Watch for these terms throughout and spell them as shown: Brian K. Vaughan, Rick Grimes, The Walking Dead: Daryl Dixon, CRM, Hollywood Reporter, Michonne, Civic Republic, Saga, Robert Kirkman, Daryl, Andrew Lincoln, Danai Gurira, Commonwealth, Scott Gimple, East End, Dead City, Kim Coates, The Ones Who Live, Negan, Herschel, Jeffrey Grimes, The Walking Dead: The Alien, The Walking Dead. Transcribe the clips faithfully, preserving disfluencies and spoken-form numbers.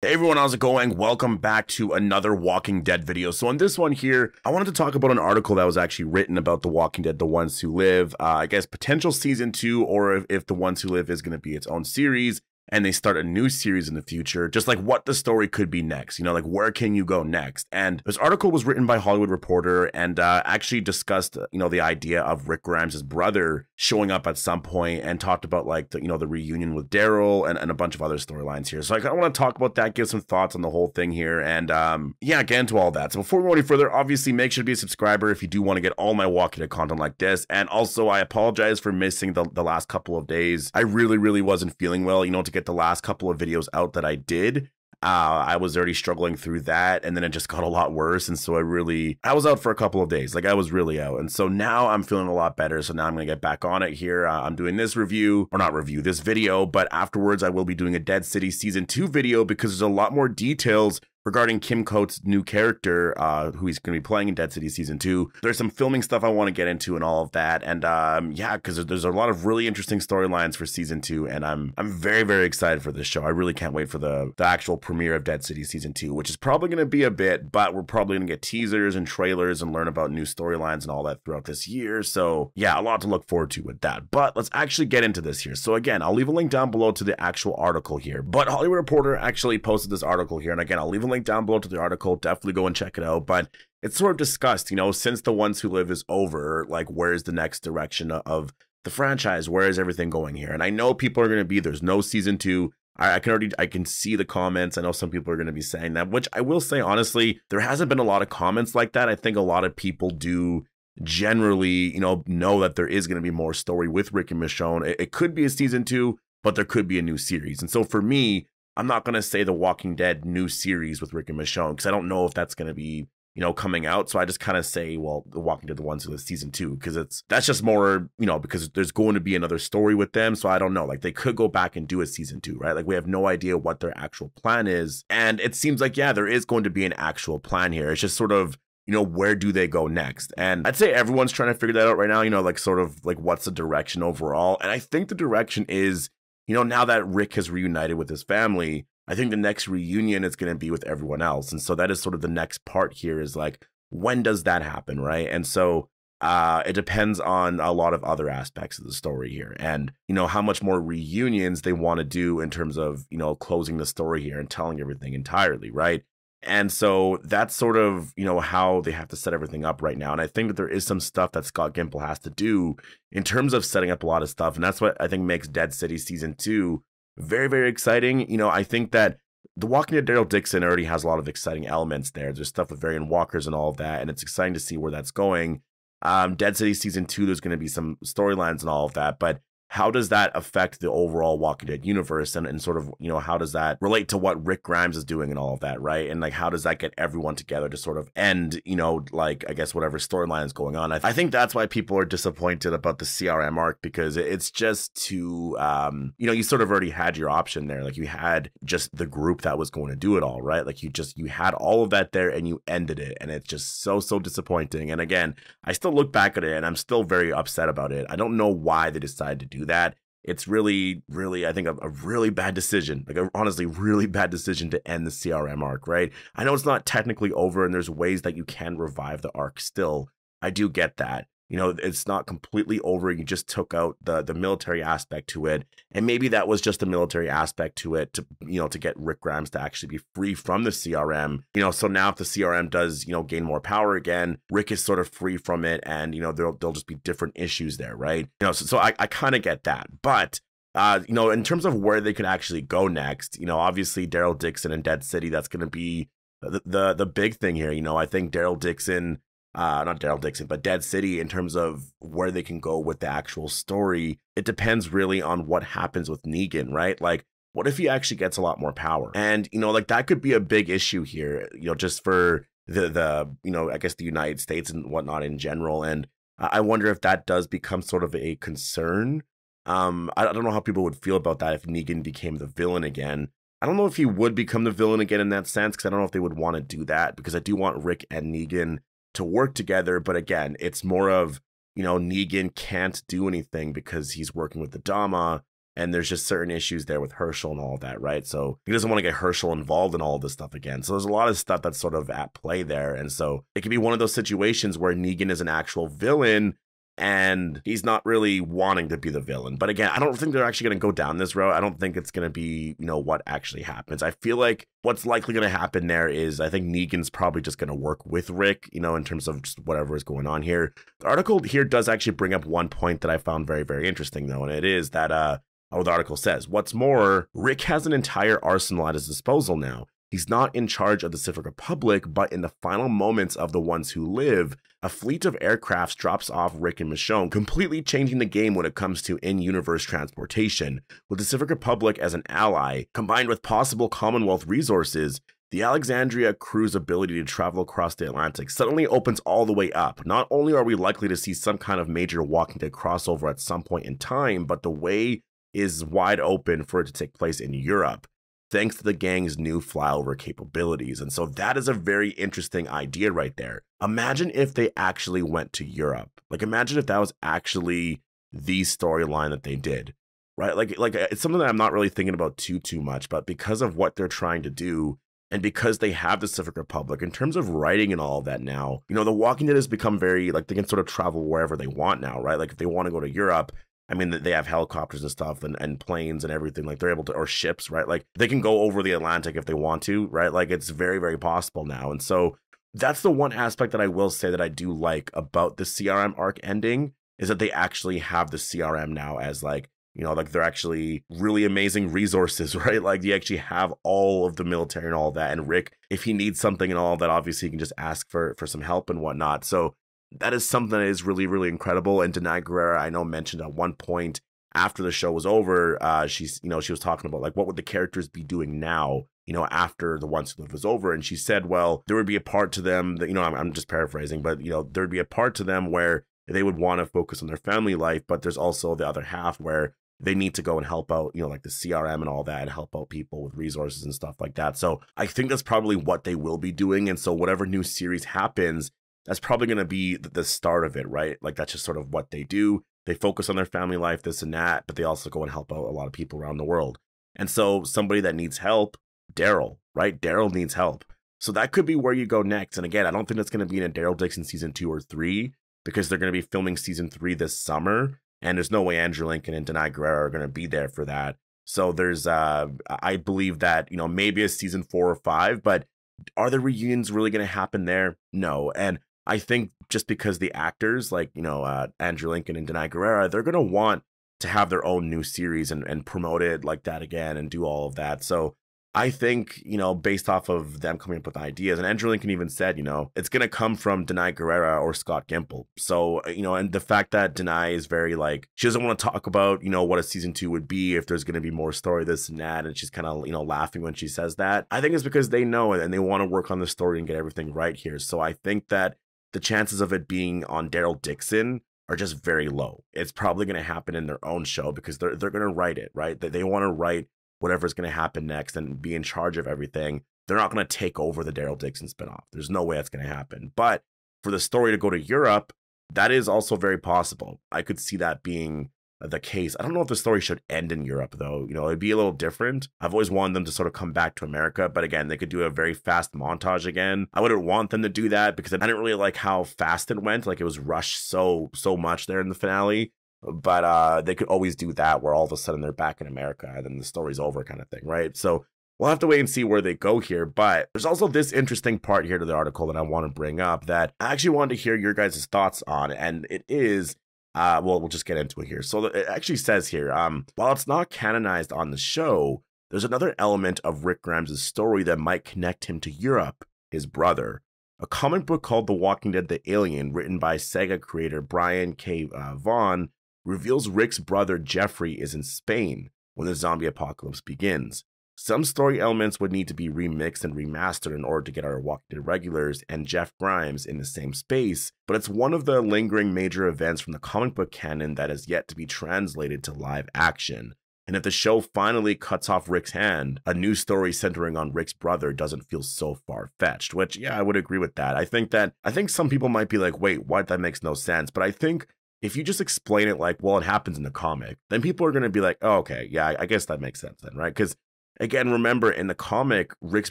Hey everyone, how's it going? Welcome back to another Walking Dead video. So on this one here, I wanted to talk about an article that was actually written about The Walking Dead, The Ones Who Live. Uh, I guess potential season two, or if, if The Ones Who Live is going to be its own series and they start a new series in the future, just like what the story could be next, you know, like where can you go next? And this article was written by Hollywood Reporter and uh, actually discussed, you know, the idea of Rick Grimes' brother showing up at some point and talked about like, the, you know, the reunion with Daryl and, and a bunch of other storylines here. So I kind of want to talk about that, give some thoughts on the whole thing here. And um, yeah, get into all that. So before we go any further, obviously make sure to be a subscriber if you do want to get all my Walking Dead content like this. And also I apologize for missing the, the last couple of days. I really, really wasn't feeling well, you know, to get the last couple of videos out that I did. Uh, I was already struggling through that, and then it just got a lot worse, and so I really, I was out for a couple of days, like I was really out, and so now I'm feeling a lot better, so now I'm gonna get back on it here. Uh, I'm doing this review, or not review, this video, but afterwards I will be doing a Dead City Season two video, because there's a lot more details regarding Kim Coates' new character, uh, who he's going to be playing in Dead City Season two. There's some filming stuff I want to get into and all of that. And um, yeah, because there's a lot of really interesting storylines for Season two. And I'm I'm very, very excited for this show. I really can't wait for the, the actual premiere of Dead City Season two, which is probably going to be a bit, but we're probably going to get teasers and trailers and learn about new storylines and all that throughout this year. So yeah, a lot to look forward to with that. But let's actually get into this here. So again, I'll leave a link down below to the actual article here. But Hollywood Reporter actually posted this article here. And again, I'll leave a link down below to the article. Definitely go and check it out, but it's sort of discussed, you know, since The Ones Who Live is over, like where is the next direction of the franchise, where is everything going here? And I know people are going to be, there's no season two. I, I can already I can see the comments. I know some people are going to be saying that, which I will say honestly, there hasn't been a lot of comments like that. I think a lot of people do generally, you know, know that there is going to be more story with Rick and Michonne. It, it could be a season two, but there could be a new series. And so for me, I'm not going to say The Walking Dead new series with Rick and Michonne because I don't know if that's going to be, you know, coming out. So I just kind of say, well, The Walking Dead, The Ones Who Live season two, because it's that's just more, you know, because there's going to be another story with them. So I don't know, like they could go back and do a season two, right? Like we have no idea what their actual plan is. And it seems like, yeah, there is going to be an actual plan here. It's just sort of, you know, where do they go next? And I'd say everyone's trying to figure that out right now, you know, like sort of like what's the direction overall. And I think the direction is, you know, now that Rick has reunited with his family, I think the next reunion is going to be with everyone else. And so that is sort of the next part here is like, when does that happen, right? And so uh, it depends on a lot of other aspects of the story here. And, you know, how much more reunions they want to do in terms of, you know, closing the story here and telling everything entirely, right? And so that's sort of, you know, how they have to set everything up right now. And I think that there is some stuff that Scott Gimple has to do in terms of setting up a lot of stuff. And that's what I think makes Dead City Season two very, very exciting. You know, I think that The Walking Dead Daryl Dixon already has a lot of exciting elements there. There's stuff with variant walkers and all of that. And it's exciting to see where that's going. Um, Dead City Season two, there's going to be some storylines and all of that. But how does that affect the overall Walking Dead universe and, and sort of, you know, how does that relate to what Rick Grimes is doing and all of that, right? And like, how does that get everyone together to sort of end, you know, like, I guess whatever storyline is going on. I, th I think that's why people are disappointed about the C R M arc because it's just too, um, you know, you sort of already had your option there. Like you had just the group that was going to do it all, right? Like you just, you had all of that there and you ended it. And it's just so, so disappointing. And again, I still look back at it and I'm still very upset about it. I don't know why they decided to do that. It's really, really, I think a, a really bad decision, like a, honestly really bad decision to end the C R M arc, right? I know it's not technically over and there's ways that you can revive the arc still. I do get that. You know, it's not completely over. You just took out the, the military aspect to it. And maybe that was just the military aspect to it to, you know, to get Rick Grimes to actually be free from the C R M. You know, so now if the C R M does, you know, gain more power again, Rick is sort of free from it. And, you know, there'll, there'll just be different issues there, right? You know, so, so I, I kind of get that. But, uh, you know, in terms of where they could actually go next, you know, obviously Daryl Dixon and Dead City, that's going to be the, the, the big thing here. You know, I think Daryl Dixon... Uh, not Daryl Dixon, but Dead City in terms of where they can go with the actual story. It depends really on what happens with Negan, right? Like, what if he actually gets a lot more power? And, you know, like that could be a big issue here, you know, just for the, the you know, I guess the United States and whatnot in general. And I wonder if that does become sort of a concern. Um, I don't know how people would feel about that if Negan became the villain again. I don't know if he would become the villain again in that sense, because I don't know if they would want to do that, because I do want Rick and Negan to work together. But again, it's more of, you know, Negan can't do anything because he's working with the Dama And there's just certain issues there with Herschel and all that, right? So he doesn't want to get Herschel involved in all of this stuff again. So there's a lot of stuff that's sort of at play there. And so it could be one of those situations where Negan is an actual villain and he's not really wanting to be the villain. But again, I don't think they're actually going to go down this road. I don't think it's going to be, you know, what actually happens. I feel like what's likely going to happen there is I think Negan's probably just going to work with Rick, you know, in terms of just whatever is going on here. The article here does actually bring up one point that I found very, very interesting, though. And it is that, uh, oh, the article says, what's more, Rick has an entire arsenal at his disposal now. He's not in charge of the Civic Republic, but in the final moments of The Ones Who Live, a fleet of aircrafts drops off Rick and Michonne, completely changing the game when it comes to in-universe transportation. With the Civic Republic as an ally, combined with possible Commonwealth resources, the Alexandria crew's ability to travel across the Atlantic suddenly opens all the way up. Not only are we likely to see some kind of major Walking Dead crossover at some point in time, but the way is wide open for it to take place in Europe, thanks to the gang's new flyover capabilities. And so that is a very interesting idea right there. Imagine if they actually went to Europe. Like, imagine if that was actually the storyline that they did, right? Like, like it's something that I'm not really thinking about too, too much, but because of what they're trying to do, and because they have the Civic Republic, in terms of writing and all of that now, you know, The Walking Dead has become very, like, they can sort of travel wherever they want now, right? Like, if they want to go to Europe, I mean, they have helicopters and stuff and, and planes and everything, like they're able to, or ships, right? Like they can go over the Atlantic if they want to, right? Like it's very, very possible now. And so that's the one aspect that I will say that I do like about the C R M arc ending, is that they actually have the C R M now as like, you know, like they're actually really amazing resources, right? Like you actually have all of the military and all that. And Rick, if he needs something and all that, obviously he can just ask for, for some help and whatnot. So that is something that is really, really incredible. And Danai Gurira, I know, mentioned at one point after the show was over, uh, she's, you know, she was talking about like, what would the characters be doing now, you know, after The Ones Who Live was over? And she said, well, there would be a part to them that, you know, I'm, I'm just paraphrasing, but, you know, there'd be a part to them where they would want to focus on their family life, but there's also the other half where they need to go and help out, you know, like the C R M and all that, and help out people with resources and stuff like that. So I think that's probably what they will be doing. And so whatever new series happens, that's probably going to be the start of it, right? Like, that's just sort of what they do. They focus on their family life, this and that, but they also go and help out a lot of people around the world. And so somebody that needs help, Daryl, right? Daryl needs help. So that could be where you go next. And again, I don't think that's going to be in a Daryl Dixon season two or three, because they're going to be filming season three this summer. And there's no way Andrew Lincoln and Danai Gurira are going to be there for that. So there's, uh, I believe that, you know, maybe a season four or five, but are the reunions really going to happen there? No. And I think just because the actors like, you know, uh, Andrew Lincoln and Danai Gurira, they're going to want to have their own new series and, and promote it like that again and do all of that. So I think, you know, based off of them coming up with ideas, and Andrew Lincoln even said, you know, it's going to come from Danai Gurira or Scott Gimple. So, you know, and the fact that Danai is very like, she doesn't want to talk about, you know, what a season two would be, if there's going to be more story, this and that. And she's kind of, you know, laughing when she says that. I think it's because they know it and they want to work on the story and get everything right here. So I think that the chances of it being on Daryl Dixon are just very low. It's probably going to happen in their own show, because they're, they're going to write it, right? They, they want to write whatever's going to happen next and be in charge of everything. They're not going to take over the Daryl Dixon spinoff. There's no way that's going to happen. But for the story to go to Europe, that is also very possible. I could see that being the case. I don't know if the story should end in Europe, though. You know, it'd be a little different. I've always wanted them to sort of come back to America, but again, they could do a very fast montage again. I wouldn't want them to do that, because I didn't really like how fast it went. Like, it was rushed so, so much there in the finale. But uh, they could always do that, where all of a sudden they're back in America and then the story's over kind of thing, right? So we'll have to wait and see where they go here. But there's also this interesting part here to the article that I want to bring up that I actually wanted to hear your guys' thoughts on. And it is, uh, well, we'll just get into it here. So it actually says here, um, while it's not canonized on the show, there's another element of Rick Grimes' story that might connect him to Europe, his brother. A comic book called The Walking Dead: The Alien, written by Saga creator Brian K. Uh, Vaughan, reveals Rick's brother Jeffrey is in Spain when the zombie apocalypse begins. Some story elements would need to be remixed and remastered in order to get our Walking Dead regulars and Jeff Grimes in the same space, but it's one of the lingering major events from the comic book canon that is yet to be translated to live action. And if the show finally cuts off Rick's hand, a new story centering on Rick's brother doesn't feel so far-fetched, which, yeah, I would agree with that. I think that, I think some people might be like, wait, what? That makes no sense. But I think if you just explain it like, well, it happens in the comic, then people are going to be like, oh, okay, yeah, I guess that makes sense then, right? Because, again, remember, in the comic, Rick's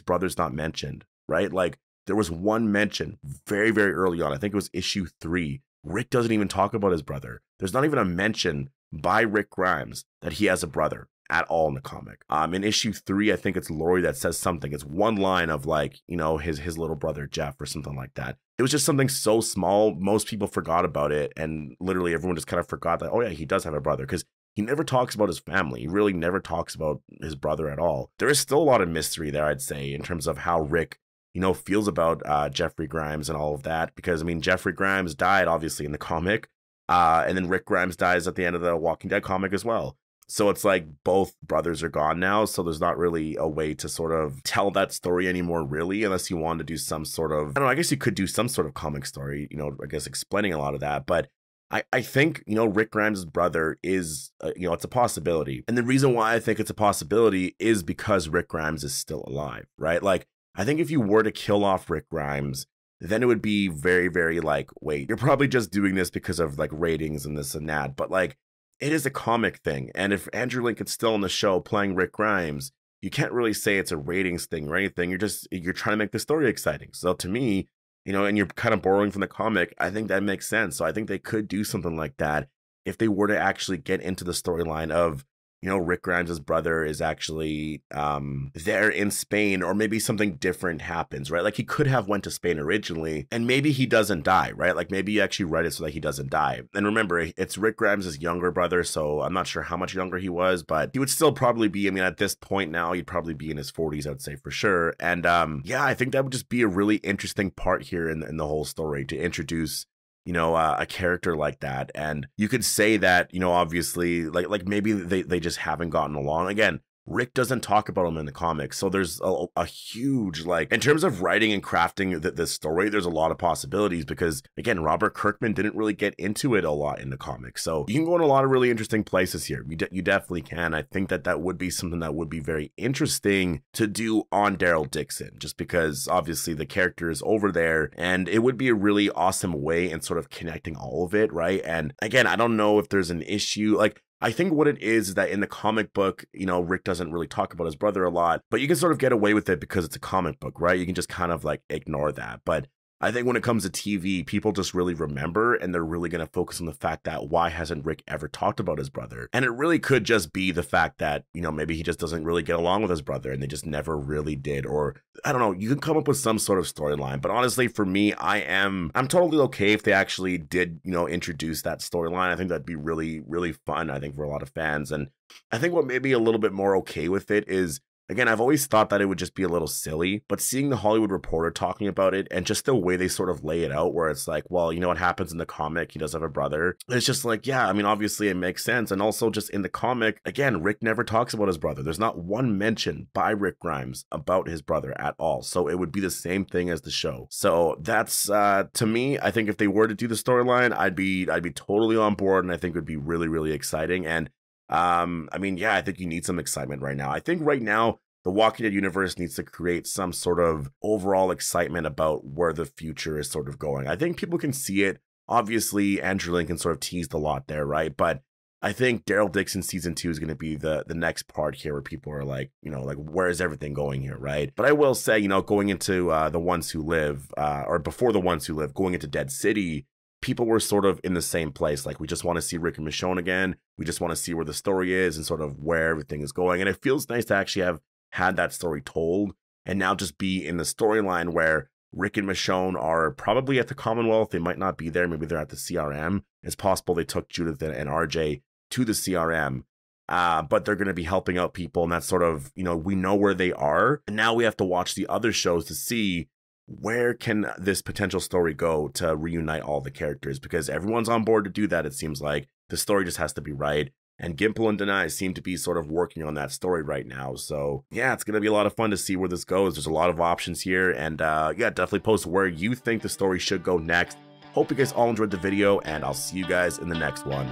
brother's not mentioned, right? Like, there was one mention very, very early on. I think it was issue three. Rick doesn't even talk about his brother. There's not even a mention by Rick Grimes that he has a brother at all in the comic. Um, in issue three, I think it's Laurie that says something. It's one line of like, you know, his his little brother, Jeff, or something like that. It was just something so small. Most people forgot about it. And literally everyone just kind of forgot that, oh yeah, he does have a brother, because he never talks about his family. He really never talks about his brother at all. There is still a lot of mystery there, I'd say, in terms of how Rick, you know, feels about uh, Jeffrey Grimes and all of that. Because, I mean, Jeffrey Grimes died, obviously, in the comic. Uh, and then Rick Grimes dies at the end of the Walking Dead comic as well. So it's like both brothers are gone now, so there's not really a way to sort of tell that story anymore, really, unless you want to do some sort of, I don't know, I guess you could do some sort of comic story, you know, I guess explaining a lot of that. But I, I think, you know, Rick Grimes' brother is, uh, you know, it's a possibility. And the reason why I think it's a possibility is because Rick Grimes is still alive, right? Like, I think if you were to kill off Rick Grimes, then it would be very, very like, wait, you're probably just doing this because of like ratings and this and that. But like, it is a comic thing, and if Andrew Lincoln's still on the show playing Rick Grimes, you can't really say it's a ratings thing or anything. You're just, you're trying to make the story exciting. So to me, you know, and you're kind of borrowing from the comic, I think that makes sense. So I think they could do something like that if they were to actually get into the storyline of, you know, Rick Grimes' brother is actually um, there in Spain, or maybe something different happens, right? Like, he could have went to Spain originally, and maybe he doesn't die, right? Like, maybe you actually write it so that he doesn't die. And remember, it's Rick Grimes' younger brother, so I'm not sure how much younger he was, but he would still probably be, I mean, at this point now, he'd probably be in his forties, I would say, for sure. And um, yeah, I think that would just be a really interesting part here in, in the whole story, to introduce, you know, uh, a character like that. And you could say that, you know, obviously, like, like maybe they, they just haven't gotten along. Again, Rick doesn't talk about him in the comics. So there's a, a huge, like, in terms of writing and crafting th this story, there's a lot of possibilities, because, again, Robert Kirkman didn't really get into it a lot in the comics. So you can go in a lot of really interesting places here. You, de you definitely can. I think that that would be something that would be very interesting to do on Daryl Dixon, just because, obviously, the character is over there, and it would be a really awesome way in sort of connecting all of it, right? And, again, I don't know if there's an issue, like, I think what it is is that in the comic book, you know, Rick doesn't really talk about his brother a lot, but you can sort of get away with it because it's a comic book, right? You can just kind of like ignore that. But I think when it comes to T V, people just really remember, and they're really going to focus on the fact that why hasn't Rick ever talked about his brother? And it really could just be the fact that, you know, maybe he just doesn't really get along with his brother, and they just never really did. Or I don't know, you can come up with some sort of storyline. But honestly, for me, I am, I'm totally okay if they actually did, you know, introduce that storyline. I think that'd be really, really fun, I think, for a lot of fans. And I think what made me a little bit more okay with it is, again, I've always thought that it would just be a little silly, but seeing the Hollywood Reporter talking about it, and just the way they sort of lay it out, where it's like, well, you know what happens in the comic, he does have a brother. It's just like, yeah, I mean, obviously it makes sense. And also, just in the comic, again, Rick never talks about his brother. There's not one mention by Rick Grimes about his brother at all. So it would be the same thing as the show. So that's, uh, to me, I think if they were to do the storyline, I'd be, I'd be totally on board, and I think it would be really, really exciting. And Um, I mean, yeah, I think you need some excitement right now. I think right now, the Walking Dead universe needs to create some sort of overall excitement about where the future is sort of going. I think people can see it. Obviously, Andrew Lincoln sort of teased a lot there, right? But I think Daryl Dixon season two is going to be the, the next part here, where people are like, you know, like, where is everything going here, right? But I will say, you know, going into uh, The Ones Who Live, uh, or before The Ones Who Live, going into Dead City, people were sort of in the same place. Like, we just want to see Rick and Michonne again. We just want to see where the story is and sort of where everything is going. And it feels nice to actually have had that story told, and now just be in the storyline where Rick and Michonne are probably at the Commonwealth. They might not be there. Maybe they're at the C R M. It's possible they took Judith and R J to the C R M. Uh, but they're going to be helping out people. And that's sort of, you know, we know where they are. And now we have to watch the other shows to see, where can this potential story go to reunite all the characters? Because everyone's on board to do that, it seems like. The story just has to be right. And Gimple and Danai seem to be sort of working on that story right now. So, yeah, it's going to be a lot of fun to see where this goes. There's a lot of options here. And, uh, yeah, definitely post where you think the story should go next. Hope you guys all enjoyed the video, and I'll see you guys in the next one.